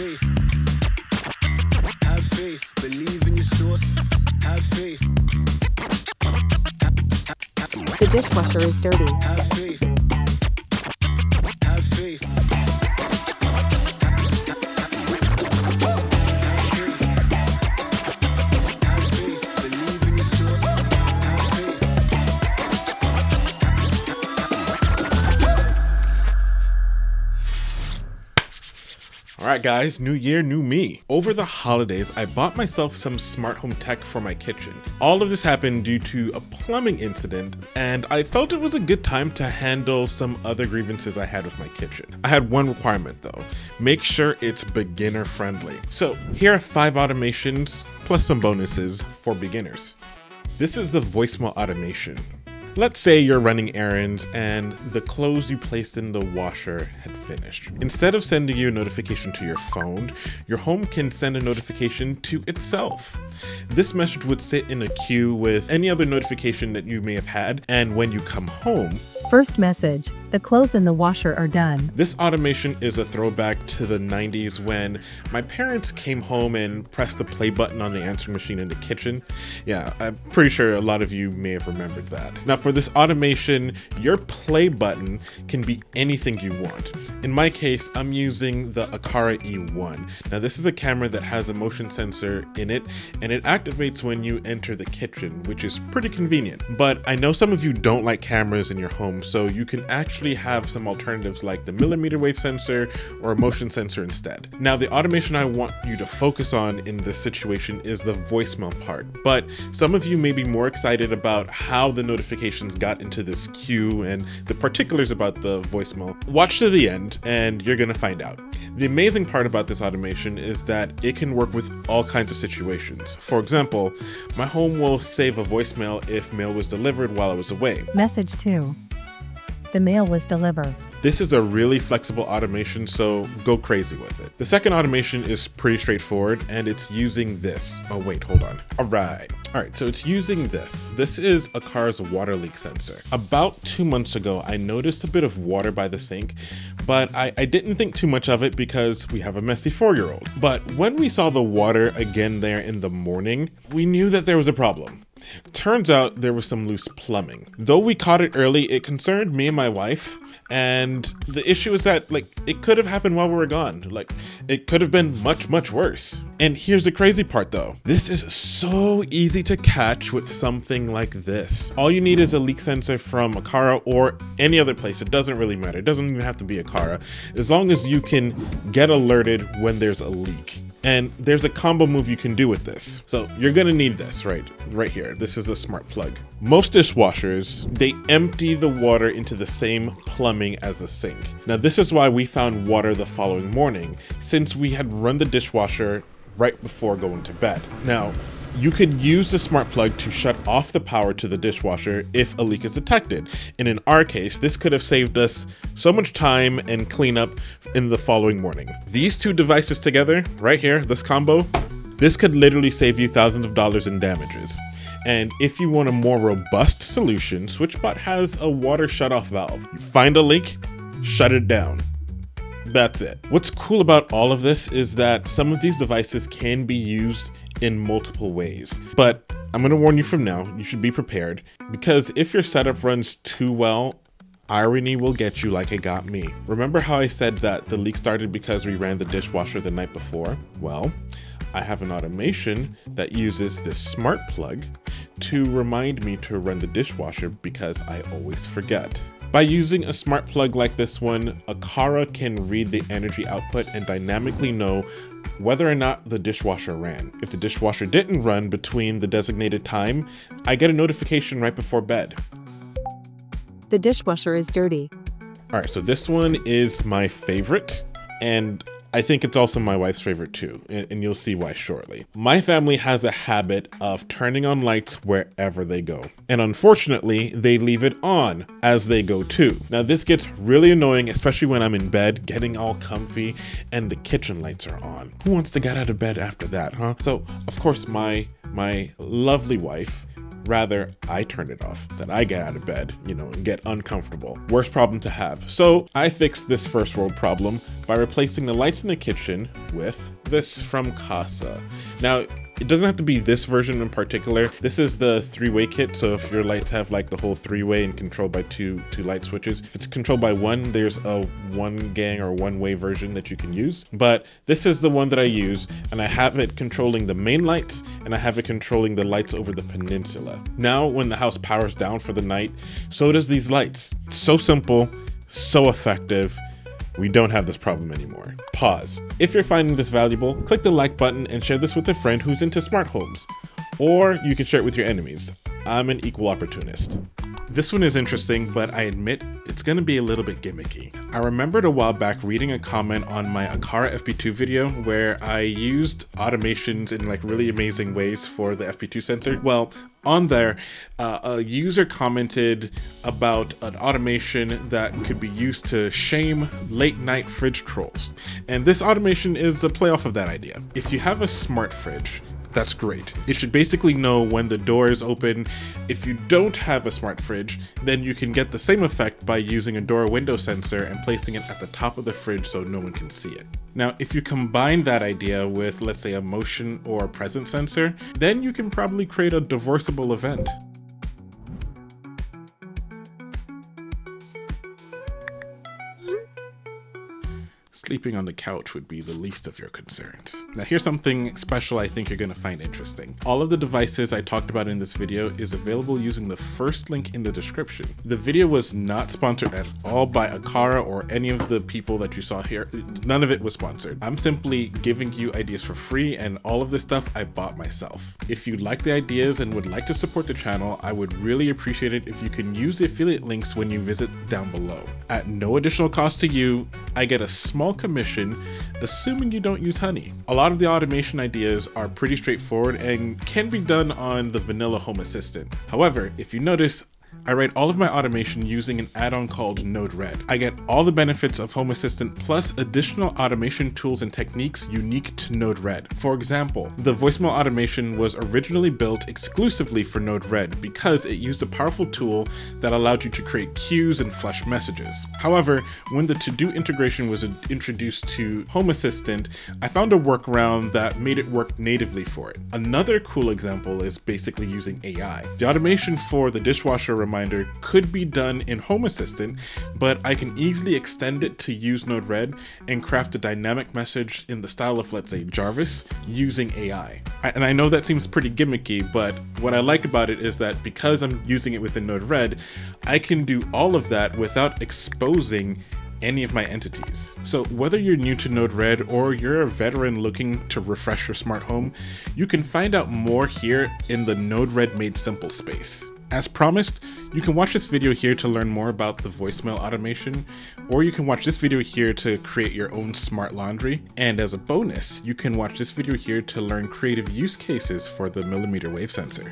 faith. Have faith. Believe in your source. Have faith. The dishwasher is dirty. Have faith. Have faith. Alright guys, new year, new me. Over the holidays, I bought myself some smart home tech for my kitchen. All of this happened due to a plumbing incident, and I felt it was a good time to handle some other grievances I had with my kitchen. I had one requirement though, make sure it's beginner friendly. So here are 5 automations, plus some bonuses for beginners. This is the voicemail automation. Let's say you're running errands and the clothes you placed in the washer had finished. Instead of sending you a notification to your phone, your home can send a notification to itself. This message would sit in a queue with any other notification that you may have had, and when you come home, first message, the clothes in the washer are done. This automation is a throwback to the 90s when my parents came home and pressed the play button on the answering machine in the kitchen. Yeah, I'm pretty sure a lot of you may have remembered that. Now for this automation, your play button can be anything you want. In my case, I'm using the Aqara E1. Now this is a camera that has a motion sensor in it, and it activates when you enter the kitchen, which is pretty convenient. But I know some of you don't like cameras in your home, so you can actually have some alternatives like the millimeter wave sensor or a motion sensor instead. Now the automation I want you to focus on in this situation is the voicemail part, but some of you may be more excited about how the notifications got into this queue and the particulars about the voicemail. Watch to the end and you're gonna find out. The amazing part about this automation is that it can work with all kinds of situations. For example, my home will save a voicemail if mail was delivered while I was away. Message 2. The mail was delivered. This is a really flexible automation, so go crazy with it. The second automation is pretty straightforward, and it's using this. Oh wait, hold on. All right, so it's using this. This is Aqara's water leak sensor. About 2 months ago, I noticed a bit of water by the sink, but I didn't think too much of it because we have a messy 4-year-old. But when we saw the water again there in the morning, we knew that there was a problem. Turns out there was some loose plumbing. Though we caught it early, it concerned me and my wife, and the issue is that it could have happened while we were gone. It could have been much worse. And here's the crazy part though. This is so easy to catch with something like this. All you need is a leak sensor from Aqara or any other place. It doesn't really matter. It doesn't even have to be Aqara. As long as you can get alerted when there's a leak. And there's a combo move you can do with this. So you're gonna need this right here. This is a smart plug. Most dishwashers, they empty the water into the same plumbing as the sink. Now this is why we found water the following morning, since we had run the dishwasher right before going to bed. Now, you could use the smart plug to shut off the power to the dishwasher if a leak is detected. And in our case, this could have saved us so much time and cleanup in the following morning. These two devices together, right here, this combo, this could literally save you thousands of dollars in damages. And if you want a more robust solution, SwitchBot has a water shutoff valve. You find a leak, shut it down. That's it. What's cool about all of this is that some of these devices can be used in multiple ways, but I'm gonna warn you from now, you should be prepared, because if your setup runs too well, irony will get you like it got me. Remember how I said that the leak started because we ran the dishwasher the night before? Well, I have an automation that uses this smart plug to remind me to run the dishwasher because I always forget. By using a smart plug like this one, Aqara can read the energy output and dynamically know whether or not the dishwasher ran. If the dishwasher didn't run between the designated time, I get a notification right before bed. The dishwasher is dirty. All right, so this one is my favorite, and I think it's also my wife's favorite too, and you'll see why shortly. My family has a habit of turning on lights wherever they go. And unfortunately, they leave it on as they go too. Now this gets really annoying, especially when I'm in bed, getting all comfy, and the kitchen lights are on. Who wants to get out of bed after that, huh? So of course my lovely wife Rather, I turn it off, then I get out of bed, you know, and get uncomfortable. Worst problem to have. So I fixed this first world problem by replacing the lights in the kitchen with this from Casa. Now, it doesn't have to be this version in particular. This is the three-way kit, so if your lights have like the whole three-way and controlled by two light switches, if it's controlled by one, there's a one-gang or one-way version that you can use. But this is the one that I use, and I have it controlling the main lights, and I have it controlling the lights over the peninsula. Now, when the house powers down for the night, so does these lights. So simple, so effective. We don't have this problem anymore. Pause. If you're finding this valuable, click the like button and share this with a friend who's into smart homes. Or you can share it with your enemies. I'm an equal opportunist. This one is interesting, but I admit it's gonna be a little bit gimmicky. I remembered a while back reading a comment on my Aqara FP2 video where I used automations in like really amazing ways for the FP2 sensor. Well, on there, a user commented about an automation that could be used to shame late night fridge trolls. And this automation is a playoff of that idea. If you have a smart fridge, that's great. It should basically know when the door is open. If you don't have a smart fridge, then you can get the same effect by using a door window sensor and placing it at the top of the fridge so no one can see it. Now, if you combine that idea with, let's say, a motion or a presence sensor, then you can probably create a divorceable event. Sleeping on the couch would be the least of your concerns. Now here's something special I think you're gonna find interesting. All of the devices I talked about in this video is available using the first link in the description. The video was not sponsored at all by Aqara or any of the people that you saw here. None of it was sponsored. I'm simply giving you ideas for free, and all of this stuff I bought myself. If you like the ideas and would like to support the channel, I would really appreciate it if you can use the affiliate links when you visit down below. At no additional cost to you, I get a small commission, assuming you don't use honey. A lot of the automation ideas are pretty straightforward and can be done on the vanilla Home Assistant. However, if you notice, I write all of my automation using an add-on called Node-RED. I get all the benefits of Home Assistant plus additional automation tools and techniques unique to Node-RED. For example, the voicemail automation was originally built exclusively for Node-RED because it used a powerful tool that allowed you to create queues and flash messages. However, when the to-do integration was introduced to Home Assistant, I found a workaround that made it work natively for it. Another cool example is basically using AI. The automation for the dishwasher reminder could be done in Home Assistant, but I can easily extend it to use Node-RED and craft a dynamic message in the style of, let's say, Jarvis using AI. And I know that seems pretty gimmicky, but what I like about it is that because I'm using it within Node-RED, I can do all of that without exposing any of my entities. So whether you're new to Node-RED or you're a veteran looking to refresh your smart home, you can find out more here in the Node-RED Made Simple space. As promised, you can watch this video here to learn more about the voicemail automation, or you can watch this video here to create your own smart laundry. And as a bonus, you can watch this video here to learn creative use cases for the millimeter wave sensor.